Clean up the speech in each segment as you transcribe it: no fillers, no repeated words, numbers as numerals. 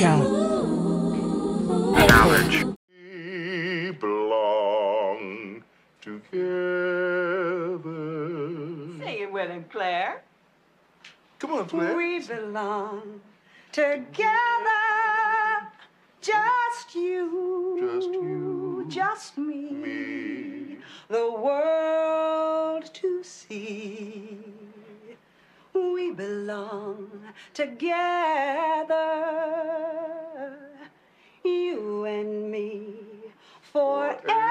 Ciao. Knowledge. We belong together. Sing it with him, Claire. Come on, Claire. We belong together. Just you. Just you. Just me. Me. The world to see. We belong together, you and me, forever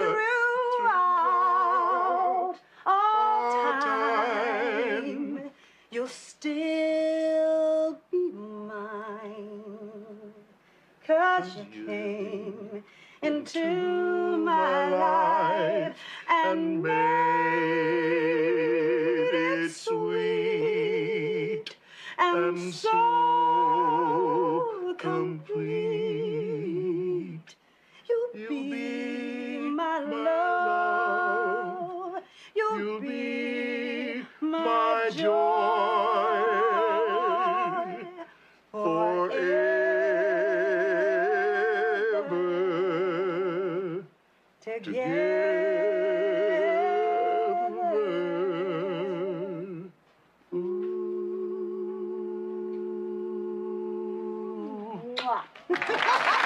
throughout all time. You'll still be mine, 'cause you came into my life and made. I'm so complete. You'll be my love. You'll be my joy forever together. Mwah.